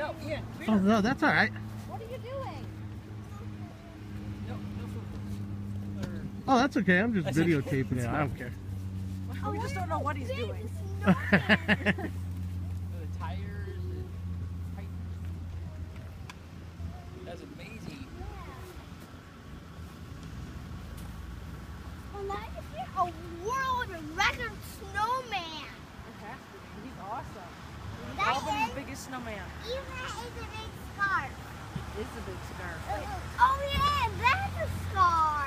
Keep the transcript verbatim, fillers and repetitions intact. No, Ian. Oh, no, that's all right. What are you doing? No, no photos. Oh, that's okay. I'm just that's videotaping okay. it. I don't care. Oh, we just don't know what he's doing. The tires and height. That's amazing. Well, now you hear a world record snowman. Fantastic. He's awesome. Probably the biggest snowman. Even that is a big scarf. It is a big scarf. Right? Oh, yeah, that's a scarf.